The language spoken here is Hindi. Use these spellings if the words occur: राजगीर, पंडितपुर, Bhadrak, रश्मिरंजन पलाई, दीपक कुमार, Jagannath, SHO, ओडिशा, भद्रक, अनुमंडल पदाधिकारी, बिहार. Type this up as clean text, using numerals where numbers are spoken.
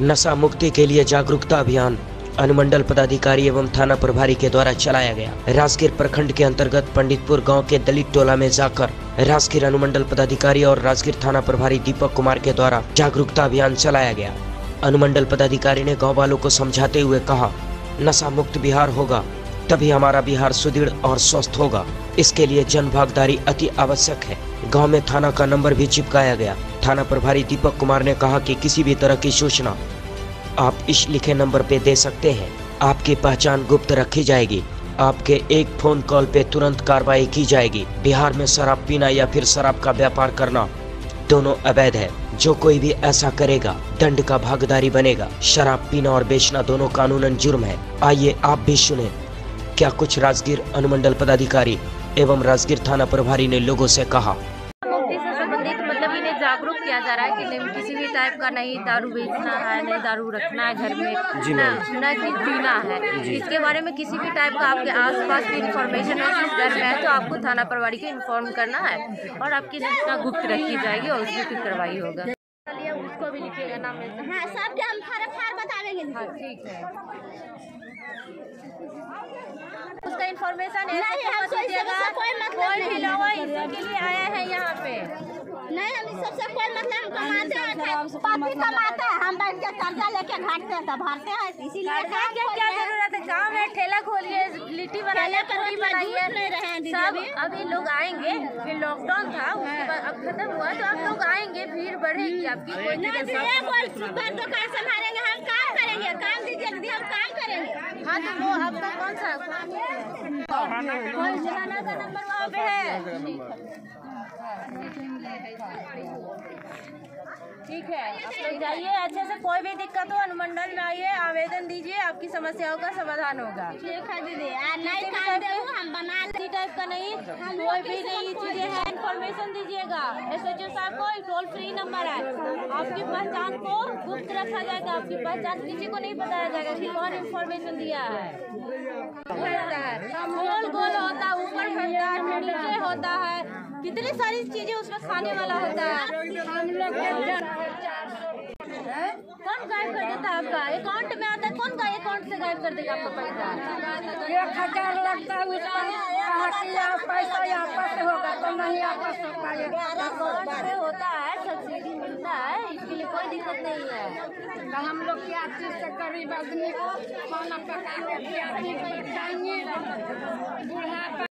नशा मुक्ति के लिए जागरूकता अभियान अनुमंडल पदाधिकारी एवं थाना प्रभारी के द्वारा चलाया गया। राजगीर प्रखंड के अंतर्गत पंडितपुर गांव के दलित टोला में जाकर राजगीर अनुमंडल पदाधिकारी और राजगीर थाना प्रभारी दीपक कुमार के द्वारा जागरूकता अभियान चलाया गया। अनुमंडल पदाधिकारी ने गाँव वालों को समझाते हुए कहा, नशा मुक्त बिहार होगा तभी हमारा बिहार सुदृढ़ और स्वस्थ होगा। इसके लिए जन भागीदारी अति आवश्यक है। गांव में थाना का नंबर भी चिपकाया गया। थाना प्रभारी दीपक कुमार ने कहा कि किसी भी तरह की सूचना आप इस लिखे नंबर पे दे सकते हैं। आपकी पहचान गुप्त रखी जाएगी। आपके एक फोन कॉल पे तुरंत कार्रवाई की जाएगी। बिहार में शराब पीना या फिर शराब का व्यापार करना दोनों अवैध है। जो कोई भी ऐसा करेगा दंड का भागीदारी बनेगा। शराब पीना और बेचना दोनों कानूनन जुर्म है। आइए आप भी सुने क्या कुछ राजगीर अनुमंडल पदाधिकारी एवं राजगीर थाना प्रभारी ने लोगों से कहा। मुक्ति से संबंधित मतलब इन्हें जागरूक किया जा रहा है कि नहीं किसी भी टाइप का नहीं दारू बेचना है, नहीं दारू रखना है घर में, जी ना कि पीना है। इसके बारे में किसी भी टाइप का आपके आसपास की इन्फॉर्मेशन है घर में है तो आपको थाना प्रभारी को इन्फॉर्म करना है और आपकी सूचना गुप्त रखी जाएगी और उसकी कार्रवाई होगा। उसको भी लिखिएगा नाम में। हाँ सब हम फर्क बता देंगे। हाँ ठीक है। उसका इन्फॉर्मेशन इसके लिए आया है यहाँ पे। नहीं हम सबसे कोई मतलब कमाते हैं, पापी कमाते हैं, हम बैंक के कर्जा लेके घाटते हैं तो भरते हैं। इसीलिए क्या जरूरत है गाँव में ठेला खोलिए, लिट्टी बनाइए, पूरी बनाइए। सब अभी लोग आएंगे, फिर लॉकडाउन था उसके बाद अब खत्म हुआ तो अब लोग आएंगे, भीड़ बढ़ेगी आपकी। दुकान संभालेंगे, हम काम करेंगे, काम दीजिए दीदी हम काम करेंगे। हाँ तो वो आपका कौन सा थाना का नंबर वहाँ पे है। ठीक है आप लोग जाइए अच्छे से, कोई भी दिक्कत हो अनुमंडल में आइए, आवेदन दीजिए, आपकी समस्याओं का समाधान होगा। ठीक है दीदी नहीं करते हम बना इसी टाइप का नहीं, कोई भी नहीं चीजें है। इन्फॉर्मेशन दीजिएगा SHO साहब को, टोल फ्री नंबर है। आपकी पहचान को गुप्त रखा जाएगा, आपकी पहचान किसी को नहीं बताया जाएगा कि कौन इन्फॉर्मेशन दिया है। गोल गोल होता है, ऊपर फटता है, नीचे होता है, कितनी सारी चीजें उसमें खाने वाला होता है। कौन गायब कर देता है आपका अकाउंट में आता है, कौन अकाउंट से गायब कर देगा आपका पैसा? 1000 लगता है उसका पैसा आपस होगा तो नहीं आपस हो पाएगा। अकाउंट से होता है, सब्सिडी मिलता है, इसके लिए कोई दिक्कत नहीं है। तो हम लोग क्या चीज से गरीब आदमी को खाना पकाएंगे, बुढ़ापा